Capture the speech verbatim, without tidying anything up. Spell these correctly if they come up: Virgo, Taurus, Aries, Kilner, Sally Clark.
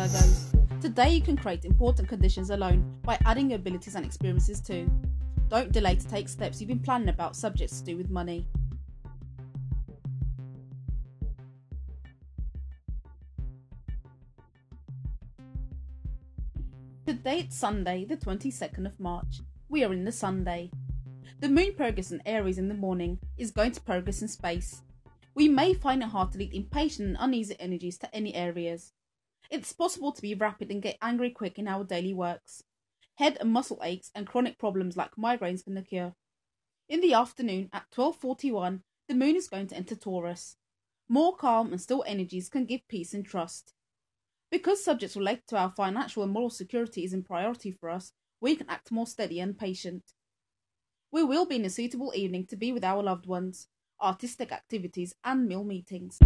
Virgos. Today you can create important conditions alone by adding abilities and experiences too. Don't delay to take steps you've been planning about subjects to do with money. Today it's Sunday, the twenty-second of March. We are in the Sunday. The moon progress in Aries in the morning is going to progress in space. We may find it hard to lead impatient and uneasy energies to any areas. It's possible to be rapid and get angry quick in our daily works. Head and muscle aches and chronic problems like migraines can occur. In the afternoon at twelve forty-one, the moon is going to enter Taurus. More calm and still energies can give peace and trust. Because subjects related to our financial and moral security is in priority for us, we can act more steady and patient. We will be in a suitable evening to be with our loved ones, artistic activities and meal meetings.